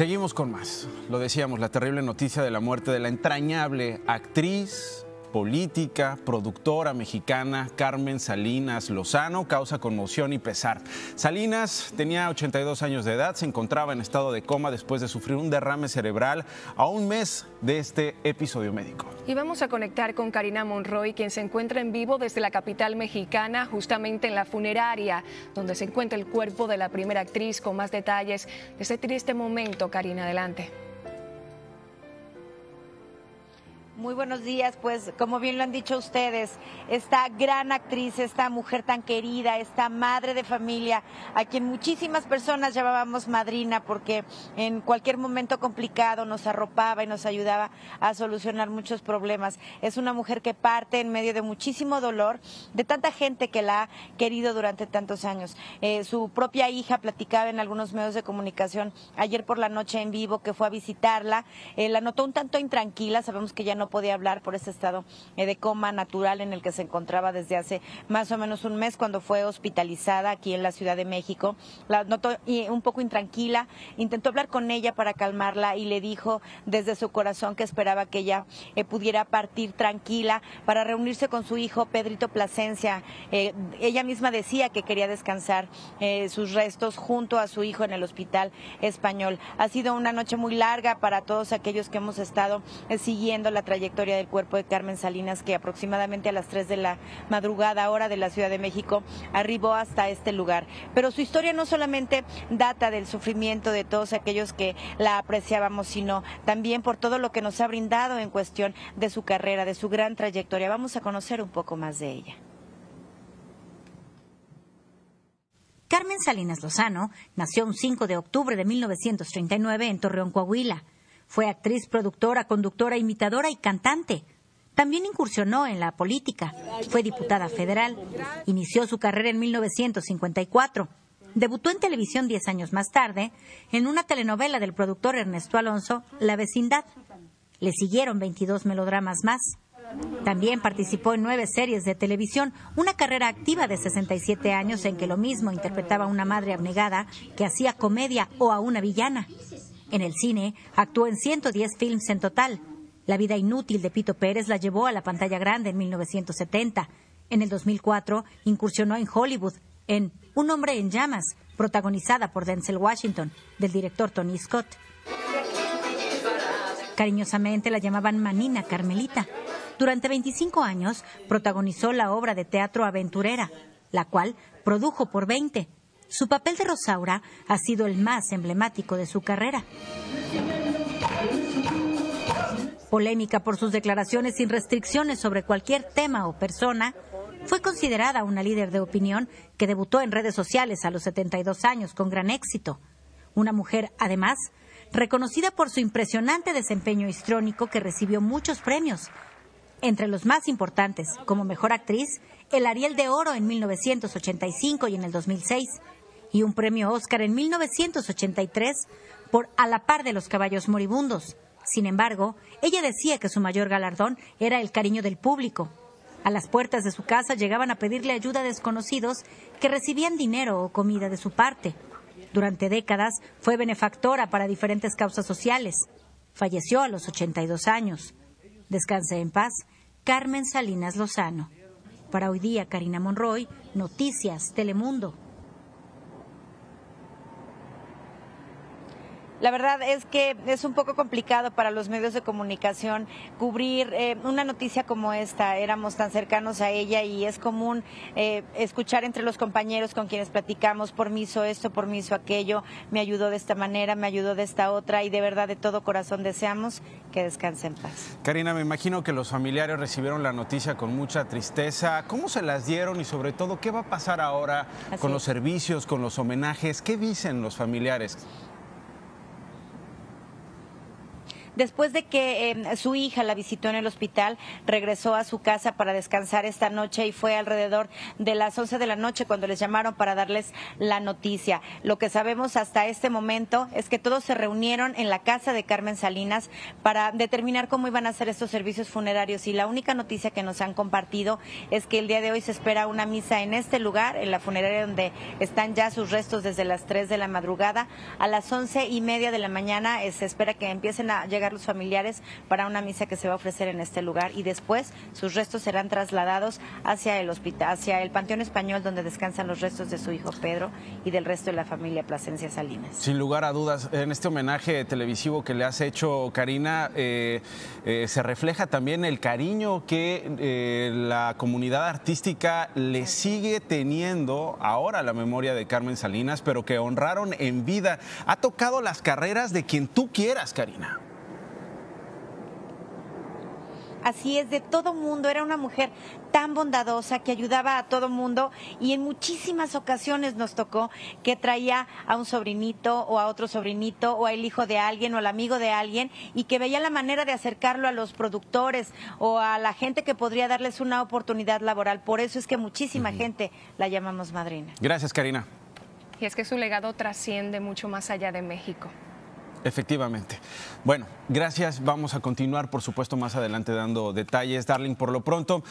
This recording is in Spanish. Seguimos con más. Lo decíamos, la terrible noticia de la muerte de la entrañable actriz, política, productora mexicana Carmen Salinas Lozano causa conmoción y pesar. Salinas tenía 82 años de edad, se encontraba en estado de coma después de sufrir un derrame cerebral a un mes de este episodio médico. Y vamos a conectar con Karina Monroy, quien se encuentra en vivo desde la capital mexicana, justamente en la funeraria, donde se encuentra el cuerpo de la primera actriz, con más detalles de este triste momento. Karina, adelante. Muy buenos días, pues como bien lo han dicho ustedes, esta gran actriz, esta mujer tan querida, esta madre de familia, a quien muchísimas personas llamábamos madrina porque en cualquier momento complicado nos arropaba y nos ayudaba a solucionar muchos problemas. Es una mujer que parte en medio de muchísimo dolor, de tanta gente que la ha querido durante tantos años. Su propia hija platicaba en algunos medios de comunicación ayer por la noche en vivo que fue a visitarla, la notó un tanto intranquila, sabemos que ya no podía hablar por ese estado de coma natural en el que se encontraba desde hace más o menos un mes cuando fue hospitalizada aquí en la Ciudad de México. La notó un poco intranquila, intentó hablar con ella para calmarla y le dijo desde su corazón que esperaba que ella pudiera partir tranquila para reunirse con su hijo Pedrito Plasencia. Ella misma decía que quería descansar sus restos junto a su hijo en el Hospital Español. Ha sido una noche muy larga para todos aquellos que hemos estado siguiendo la trayectoria del cuerpo de Carmen Salinas, que aproximadamente a las 3 de la madrugada hora de la Ciudad de México arribó hasta este lugar. Pero su historia no solamente data del sufrimiento de todos aquellos que la apreciábamos, sino también por todo lo que nos ha brindado en cuestión de su carrera, de su gran trayectoria. Vamos a conocer un poco más de ella. Carmen Salinas Lozano nació un 5 de octubre de 1939 en Torreón, Coahuila. Fue actriz, productora, conductora, imitadora y cantante. También incursionó en la política. Fue diputada federal. Inició su carrera en 1954. Debutó en televisión 10 años más tarde en una telenovela del productor Ernesto Alonso, La Vecindad. Le siguieron 22 melodramas más. También participó en 9 series de televisión, una carrera activa de 67 años en que lo mismo interpretaba a una madre abnegada que hacía comedia o a una villana. En el cine, actuó en 110 films en total. La vida inútil de Pito Pérez la llevó a la pantalla grande en 1970. En el 2004, incursionó en Hollywood en Un hombre en llamas, protagonizada por Denzel Washington, del director Tony Scott. Cariñosamente la llamaban Manina Carmelita. Durante 25 años, protagonizó la obra de teatro Aventurera, la cual produjo por 20. Su papel de Rosaura ha sido el más emblemático de su carrera. Polémica por sus declaraciones sin restricciones sobre cualquier tema o persona, fue considerada una líder de opinión que debutó en redes sociales a los 72 años con gran éxito. Una mujer, además, reconocida por su impresionante desempeño histriónico que recibió muchos premios. Entre los más importantes, como mejor actriz, el Ariel de Oro en 1985 y en el 2006, y un premio Óscar en 1983 por A la Par de los Caballos Moribundos. Sin embargo, ella decía que su mayor galardón era el cariño del público. A las puertas de su casa llegaban a pedirle ayuda a desconocidos que recibían dinero o comida de su parte. Durante décadas fue benefactora para diferentes causas sociales. Falleció a los 82 años. Descanse en paz, Carmen Salinas Lozano. Para Hoy Día, Karina Monroy, Noticias Telemundo. La verdad es que es un poco complicado para los medios de comunicación cubrir una noticia como esta. Éramos tan cercanos a ella y es común escuchar entre los compañeros con quienes platicamos, por mí hizo esto, por mí hizo aquello, me ayudó de esta manera, me ayudó de esta otra, y de verdad de todo corazón deseamos que descanse en paz. Karina, me imagino que los familiares recibieron la noticia con mucha tristeza. ¿Cómo se las dieron y sobre todo qué va a pasar ahora con los servicios, con los homenajes? ¿Qué dicen los familiares? Después de que su hija la visitó en el hospital, regresó a su casa para descansar esta noche y fue alrededor de las 11 de la noche cuando les llamaron para darles la noticia. Lo que sabemos hasta este momento es que todos se reunieron en la casa de Carmen Salinas para determinar cómo iban a hacer estos servicios funerarios, y la única noticia que nos han compartido es que el día de hoy se espera una misa en este lugar, en la funeraria donde están ya sus restos desde las 3 de la madrugada. A las 11:30 de la mañana se espera que empiecen a llegar los familiares para una misa que se va a ofrecer en este lugar, y después sus restos serán trasladados hacia el hospital, hacia el Panteón Español, donde descansan los restos de su hijo Pedro y del resto de la familia Plasencia Salinas. Sin lugar a dudas, en este homenaje televisivo que le has hecho, Karina, se refleja también el cariño que la comunidad artística le sigue teniendo ahora a la memoria de Carmen Salinas, pero que honraron en vida. Ha tocado las carreras de quien tú quieras, Karina. Así es, de todo mundo. Era una mujer tan bondadosa que ayudaba a todo mundo, y en muchísimas ocasiones nos tocó que traía a un sobrinito o a otro sobrinito o al hijo de alguien o al amigo de alguien, y que veía la manera de acercarlo a los productores o a la gente que podría darles una oportunidad laboral. Por eso es que muchísima gente la llamamos madrina. Gracias, Karina. Y es que su legado trasciende mucho más allá de México. Efectivamente. Bueno, gracias. Vamos a continuar, por supuesto, más adelante dando detalles. Darling, por lo pronto...